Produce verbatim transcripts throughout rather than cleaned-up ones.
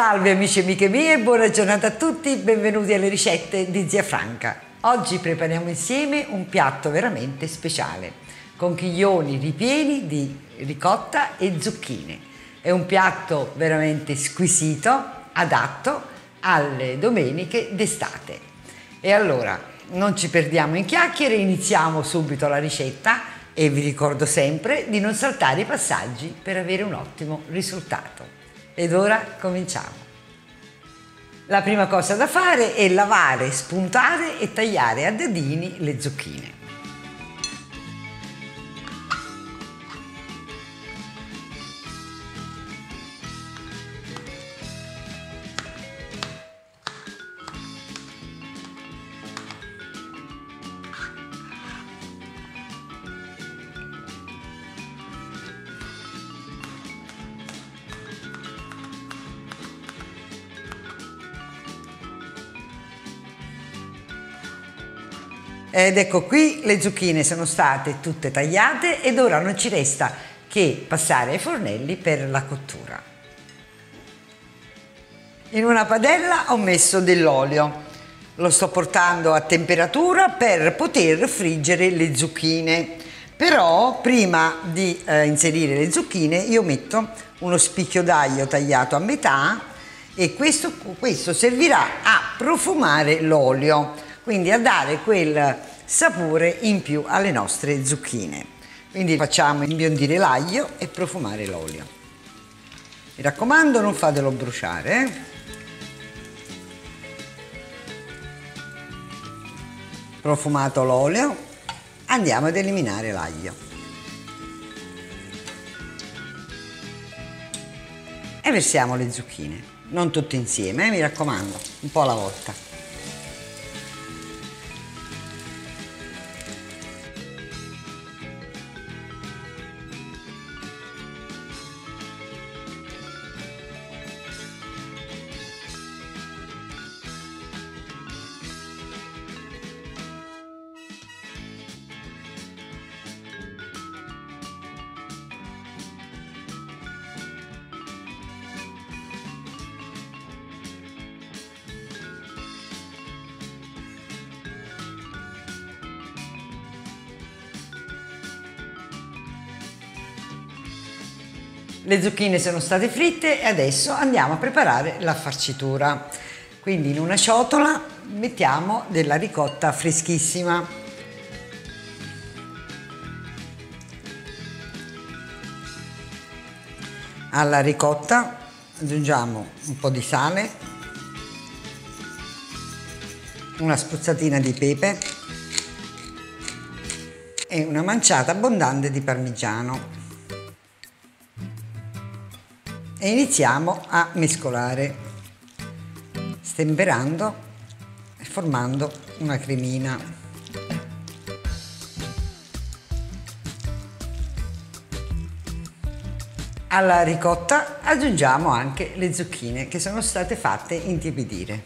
Salve amici e amiche mie, buona giornata a tutti, benvenuti alle ricette di zia Franca. Oggi prepariamo insieme un piatto veramente speciale, conchiglioni ripieni di ricotta e zucchine. È un piatto veramente squisito, adatto alle domeniche d'estate. E allora, non ci perdiamo in chiacchiere, iniziamo subito la ricetta. E vi ricordo sempre di non saltare i passaggi per avere un ottimo risultato. Ed ora cominciamo. La prima cosa da fare è lavare, spuntare e tagliare a dadini le zucchine. Ed ecco qui, le zucchine sono state tutte tagliate ed ora non ci resta che passare ai fornelli per la cottura. In una padella ho messo dell'olio, lo sto portando a temperatura per poter friggere le zucchine. Però prima di eh, inserire le zucchine io metto uno spicchio d'aglio tagliato a metà e questo, questo servirà a profumare l'olio. Quindi a dare quel sapore in più alle nostre zucchine. Quindi facciamo imbiondire l'aglio e profumare l'olio. Mi raccomando, non fatelo bruciare. Eh? Profumato l'olio, andiamo ad eliminare l'aglio. E versiamo le zucchine, non tutte insieme, eh? Mi raccomando, un po' alla volta. Le zucchine sono state fritte e adesso andiamo a preparare la farcitura. Quindi in una ciotola mettiamo della ricotta freschissima. Alla ricotta aggiungiamo un po' di sale, una spruzzatina di pepe e una manciata abbondante di parmigiano. E iniziamo a mescolare, stemperando e formando una cremina. Alla ricotta aggiungiamo anche le zucchine che sono state fatte intiepidire.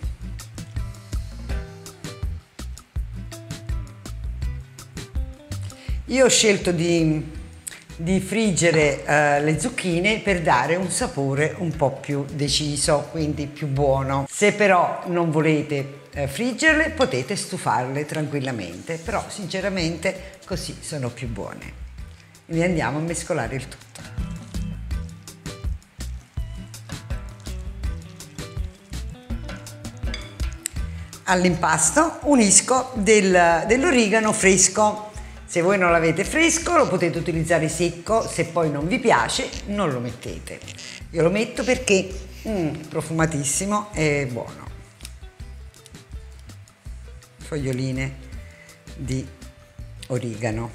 Io ho scelto di di friggere eh, le zucchine per dare un sapore un po' più deciso, quindi più buono. Se però non volete eh, friggerle, potete stufarle tranquillamente, però sinceramente così sono più buone. Quindi andiamo a mescolare il tutto. All'impasto unisco del, dell'origano fresco. Se voi non l'avete fresco lo potete utilizzare secco, se poi non vi piace non lo mettete. Io lo metto perché mm, profumatissimo e buono. Foglioline di origano.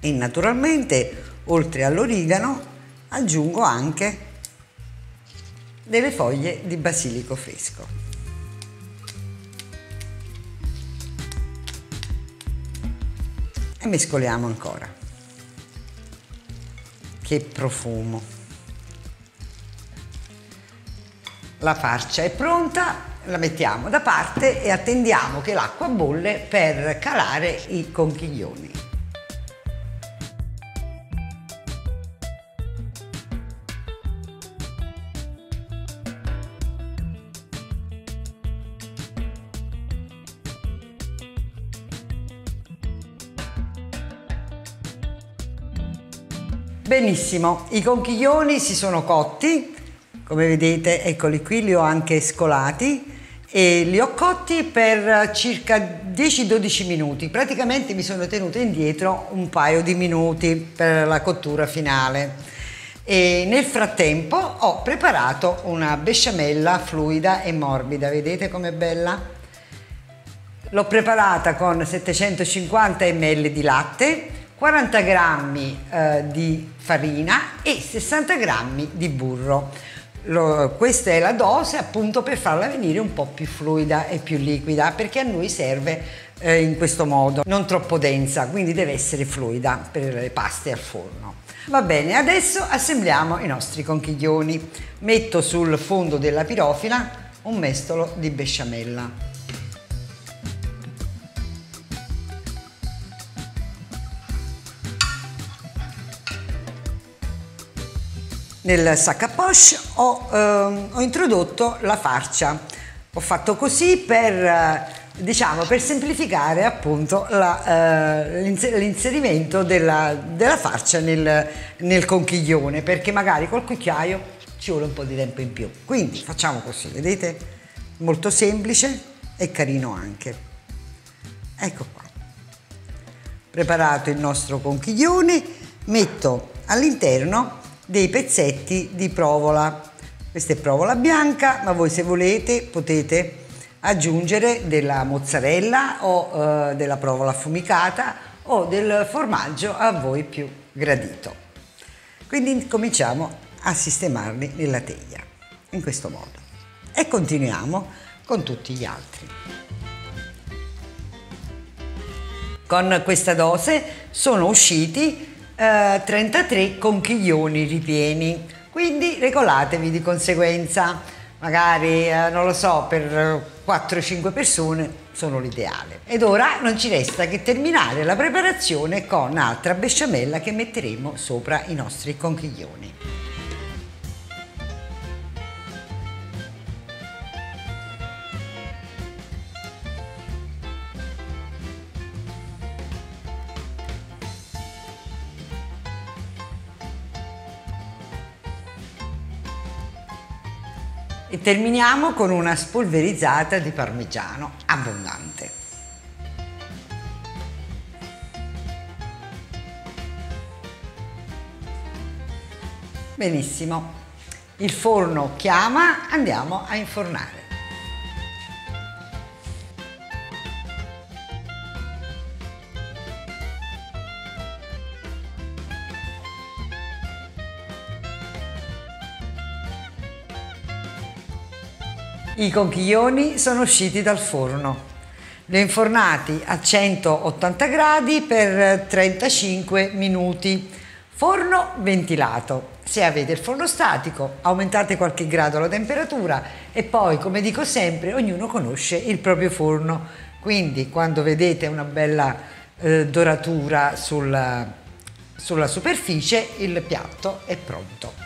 E naturalmente oltre all'origano aggiungo anche delle foglie di basilico fresco. E mescoliamo ancora. Che profumo! La farcia è pronta, la mettiamo da parte e attendiamo che l'acqua bolle per calare i conchiglioni. Benissimo, i conchiglioni si sono cotti, come vedete, eccoli qui, li ho anche scolati e li ho cotti per circa dieci dodici minuti. Praticamente mi sono tenuta indietro un paio di minuti per la cottura finale. E nel frattempo ho preparato una besciamella fluida e morbida, vedete com'è bella? L'ho preparata con settecentocinquanta millilitri di latte, quaranta grammi eh, di farina e sessanta grammi di burro. Lo, questa è la dose appunto per farla venire un po' più fluida e più liquida, perché a noi serve eh, in questo modo, non troppo densa, quindi deve essere fluida per le paste al forno. Va bene, adesso assembliamo i nostri conchiglioni. Metto sul fondo della pirofila un mestolo di besciamella. Nel sac à poche ho, ehm, ho introdotto la farcia. Ho fatto così per... Eh, diciamo per semplificare appunto l'inserimento eh, della, della farcia nel, nel conchiglione, perché magari col cucchiaio ci vuole un po' di tempo in più, quindi facciamo così, vedete? Molto semplice e carino anche. Ecco qua, preparato il nostro conchiglione, metto all'interno dei pezzetti di provola. Questa è provola bianca, ma voi se volete potete aggiungere della mozzarella o eh, della provola affumicata o del formaggio a voi più gradito. Quindi cominciamo a sistemarli nella teglia in questo modo e continuiamo con tutti gli altri. Con questa dose sono usciti eh, trentatré conchiglioni ripieni, quindi regolatevi di conseguenza. Magari, eh, non lo so, per quattro cinque persone sono l'ideale. Ed ora non ci resta che terminare la preparazione con altra besciamella che metteremo sopra i nostri conchiglioni. E terminiamo con una spolverizzata di parmigiano abbondante. Benissimo, il forno chiama, andiamo a infornare. I conchiglioni sono usciti dal forno, li ho infornati a centottanta gradi per trentacinque minuti, forno ventilato. Se avete il forno statico aumentate qualche grado la temperatura e poi, come dico sempre, ognuno conosce il proprio forno, quindi quando vedete una bella eh, doratura sulla, sulla superficie il piatto è pronto.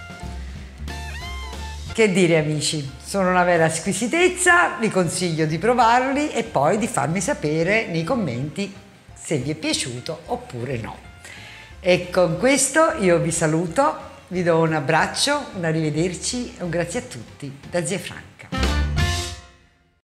Che dire amici, sono una vera squisitezza, vi consiglio di provarli e poi di farmi sapere nei commenti se vi è piaciuto oppure no. E con questo io vi saluto, vi do un abbraccio, un arrivederci e un grazie a tutti da zia Franca.